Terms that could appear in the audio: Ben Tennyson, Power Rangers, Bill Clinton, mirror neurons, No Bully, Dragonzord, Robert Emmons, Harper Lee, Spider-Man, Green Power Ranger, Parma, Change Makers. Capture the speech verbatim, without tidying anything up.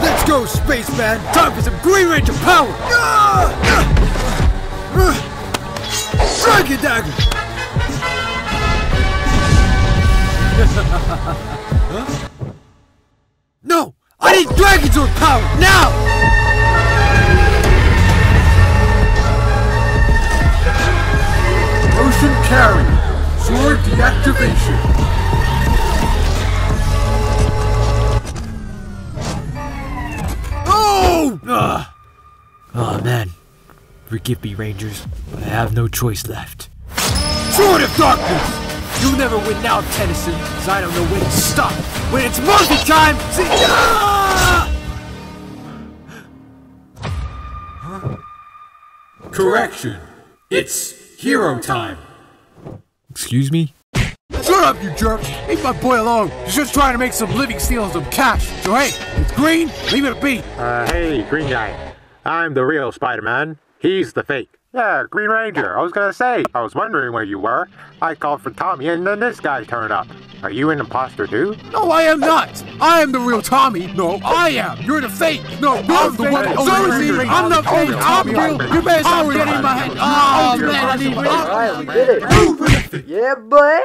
Let's go, spaceman! Time for some Green Ranger power! Dragon dagger! Huh? No! I need Dragonzord power! Now! Carry. Sword deactivation. Oh! Uh, oh man. Forgive me, Rangers, but I have no choice left. Sword of Darkness! You'll never win now, Tennyson, because I don't know when to stop. When it's monster time, see... Ah! Huh? Correction. It's hero time. Excuse me? Shut up, you jerk! Leave my boy alone! He's just trying to make some living stealing some cash! So hey, it's Green, leave it be! Uh, hey, Green Guy. I'm the real Spider-Man. He's the fake. Yeah, Green Ranger, I was gonna say, I was wondering where you were. I called for Tommy and then this guy turned up. Are you an imposter too? No, I am not! I am the real Tommy! No, I am! You're the fake! No, I'm the one! So is he! I'm the fake! I'm real! You better stop getting in my head! Oh man, I need... Yeah, boy!